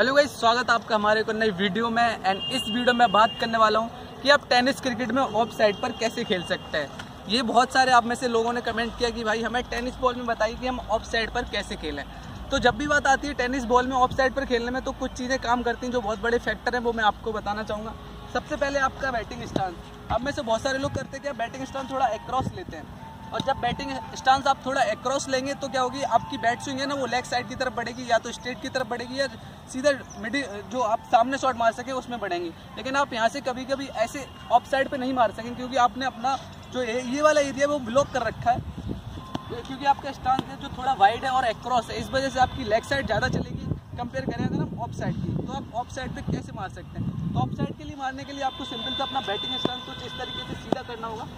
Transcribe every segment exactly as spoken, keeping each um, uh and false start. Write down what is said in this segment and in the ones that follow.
Hello guys, स्वागत है आपका हमारे को नई वीडियो में। एंड इस वीडियो में बात करने वाला हूँ कि आप टेनिस क्रिकेट में ऑफ साइड पर कैसे खेल सकते हैं। ये बहुत सारे आप में से लोगों ने कमेंट किया कि भाई हमें टेनिस बॉल में बताइए कि हम ऑफ साइड पर कैसे खेलें। तो जब भी बात आती है टेनिस बॉल में ऑफ साइड पर खेलने में, तो कुछ चीज़ें काम करती हैं जो बहुत बड़े फैक्टर हैं, वो मैं आपको बताना चाहूँगा। सबसे पहले आपका बैटिंग स्टांस। आप में से बहुत सारे लोग करते हैं क्या, बैटिंग स्टांस थोड़ा एक्रॉस लेते हैं। और जब बैटिंग स्टांस आप थोड़ा एक्रॉस लेंगे तो क्या होगी, आपकी बैट स्विंग है ना, वो लेग साइड की तरफ बढ़ेगी, या तो स्ट्रेट की तरफ बढ़ेगी या सीधा मिडिल जो आप सामने शॉट मार सकें उसमें बढ़ेंगी। लेकिन आप यहाँ से कभी कभी ऐसे ऑफ साइड पर नहीं मार सकेंगे, क्योंकि आपने अपना जो ये वाला एरिया वो ब्लॉक कर रखा है, क्योंकि आपका स्टांस है जो थोड़ा वाइड है और एक्रॉस है। इस वजह से आपकी लेग साइड ज़्यादा चलेगी कंपेयर करें अगर हम ऑफ साइड की। तो आप ऑफ साइड पे कैसे मार सकते हैं, तो ऑफ साइड के लिए मारने के लिए आपको सिंपल से अपना बैटिंग स्टांस कुछ इस तरीके से सीधा करना होगा।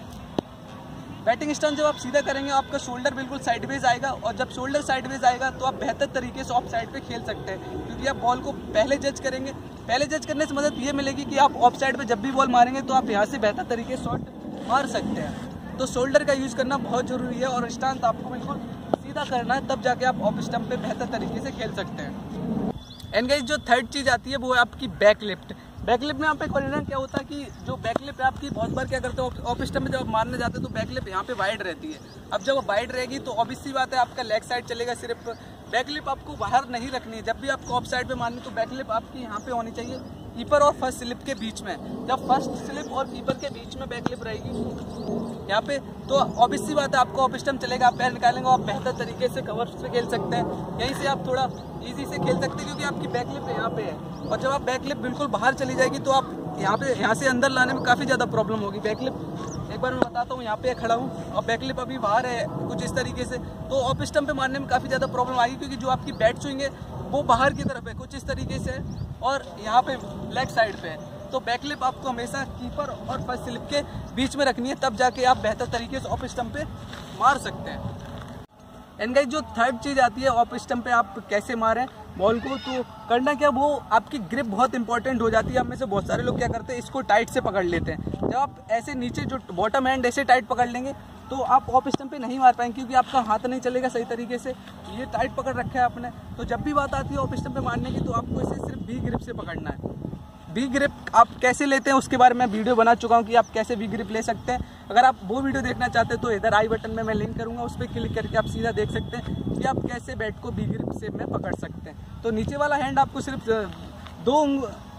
बैटिंग स्टांस जब आप सीधा करेंगे आपका शोल्डर बिल्कुल साइडवेज आएगा, और जब शोल्डर साइडवेज आएगा तो आप बेहतर तरीके से ऑफ साइड पे खेल सकते हैं, क्योंकि आप बॉल को पहले जज करेंगे। पहले जज करने से मदद ये मिलेगी कि आप ऑफ साइड पर जब भी बॉल मारेंगे तो आप यहाँ से बेहतर तरीके से शॉट मार सकते हैं। तो शोल्डर का यूज़ करना बहुत ज़रूरी है, और स्टांस आपको बिल्कुल सीधा करना है, तब जाके आप ऑफ स्टंप पे बेहतर तरीके से खेल सकते हैं। एंड गाइस, जो थर्ड चीज़ आती है वो है आपकी बैकलिफ्ट। बैकलिफ्ट में यहाँ पे कॉरिडोर क्या होता है कि जो बैकलिफ्ट है आपकी, बहुत बार क्या करते हो ऑफ स्टंप में जब आप मारने जाते हैं तो बैकलिफ्ट यहाँ पे वाइड रहती है। अब जब वाइड रहेगी तो ऑब्वियसली बात है आपका लेग साइड चलेगा सिर्फ। बैकलिफ्ट आपको बाहर नहीं रखनी है, जब भी आपको ऑफ साइड पर मारनी तो बैकलिफ्ट आपकी यहाँ पे होनी चाहिए, कीपर और फर्स्ट स्लिप के बीच में। जब फर्स्ट स्लिप और कीपर के बीच में बैकलिप रहेगी यहाँ पे, तो ऑब्वियसली बात है आपको ऑफ स्टंप चलेगा, आप पैर निकालेंगे, आप बेहतर तरीके से कवर से खेल सकते हैं। यहीं से आप थोड़ा इजी से खेल सकते हैं, क्योंकि आपकी बैकलिप यहाँ पे है। और जब आप बैकलिप बिल्कुल बाहर चली जाएगी तो आप यहाँ पे यहाँ से अंदर लाने में काफ़ी ज़्यादा प्रॉब्लम होगी। बैकलिप एक बार मैं बताता हूँ, यहाँ पे खड़ा हूँ और बैकलिप अभी बाहर है कुछ इस तरीके से, तो ऑफ स्टंप पे मारने में काफ़ी ज़्यादा प्रॉब्लम आएगी, क्योंकि जो आपकी बैट स्विंग है वो बाहर की तरफ है कुछ इस तरीके से, और यहाँ पे लेग साइड पे है। तो बैकलिप आपको हमेशा कीपर और फर्स्ट स्लिप के बीच में रखनी है, तब जाके आप बेहतर तरीके से ऑफ स्टंप पे मार सकते हैं। एंड गाइस, जो थर्ड चीज़ आती है ऑफ स्टंप पे आप कैसे मारें बॉल को, तो करना क्या, वो आपकी ग्रिप बहुत इंपॉर्टेंट हो जाती है। आप में से बहुत सारे लोग क्या करते हैं, इसको टाइट से पकड़ लेते हैं। जब आप ऐसे नीचे जो बॉटम हैंड ऐसे टाइट पकड़ लेंगे तो आप ऑफ स्टंप पे नहीं मार पाएंगे, क्योंकि आपका हाथ नहीं चलेगा सही तरीके से, ये टाइट पकड़ रखा है आपने। तो जब भी बात आती है ऑफ स्टंप पे मारने की, तो आपको इसे सिर्फ बी ग्रिप से पकड़ना है। बी ग्रिप आप कैसे लेते हैं उसके बारे में वीडियो बना चुका हूँ कि आप कैसे बी ग्रिप ले सकते हैं। अगर आप वो वीडियो देखना चाहते हैं तो इधर आई बटन में मैं लिंक करूँगा, उस पर क्लिक करके आप सीधा देख सकते हैं कि आप कैसे बैट को बी ग्रिप से में पकड़ सकते हैं। तो नीचे वाला हैंड आपको सिर्फ दो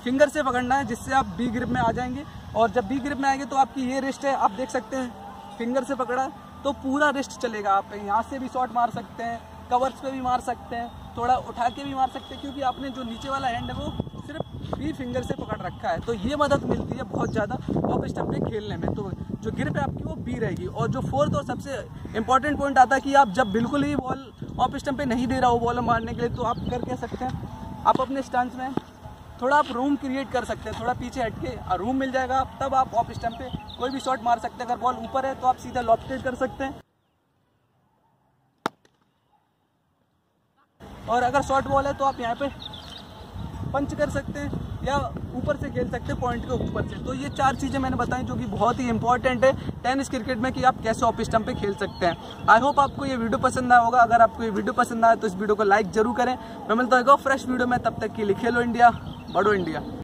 फिंगर से पकड़ना है, जिससे आप बी ग्रिप में आ जाएंगे। और जब बी ग्रिप में आएंगे तो आपकी ये रिस्ट है, आप देख सकते हैं फिंगर से पकड़ा तो पूरा रिस्ट चलेगा। आप यहाँ से भी शॉट मार सकते हैं, कवर्स पे भी मार सकते हैं, थोड़ा उठा के भी मार सकते हैं, क्योंकि आपने जो नीचे वाला हैंड है वो सिर्फ बी फिंगर से पकड़ रखा है। तो ये मदद मिलती है बहुत ज़्यादा ऑफ स्टंप पे खेलने में। तो जो ग्रिप है आपकी वो बी रहेगी। और जो फोर्थ और सबसे इंपॉर्टेंट पॉइंट आता है कि आप जब बिल्कुल ही बॉल ऑफ स्टंप पे नहीं दे रहा हो बॉल मारने के लिए, तो आप कर क्या सकते हैं, आप अपने स्टांस में थोड़ा आप रूम क्रिएट कर सकते हैं, थोड़ा पीछे हटके रूम मिल जाएगा, तब आप ऑफ स्टंप पे कोई भी शॉट मार सकते हैं। अगर बॉल ऊपर है तो आप सीधा लॉफ्टेड कर सकते हैं, और अगर शॉर्ट बॉल है तो आप यहाँ पे पंच कर सकते हैं या ऊपर से खेल सकते हैं, पॉइंट के ऊपर से। तो ये चार चीज़ें मैंने बताई जो कि बहुत ही इंपॉर्टेंट है टेनिस क्रिकेट में, कि आप कैसे ऑफ स्टंप पे खेल सकते हैं। आई होप आपको ये वीडियो पसंद आया होगा। अगर आपको ये वीडियो पसंद आए तो इस वीडियो को लाइक जरूर करें। मैं मिलता हूँ फ्रेश वीडियो में, तब तक के लिए खेलो इंडिया, बढ़ो इंडिया।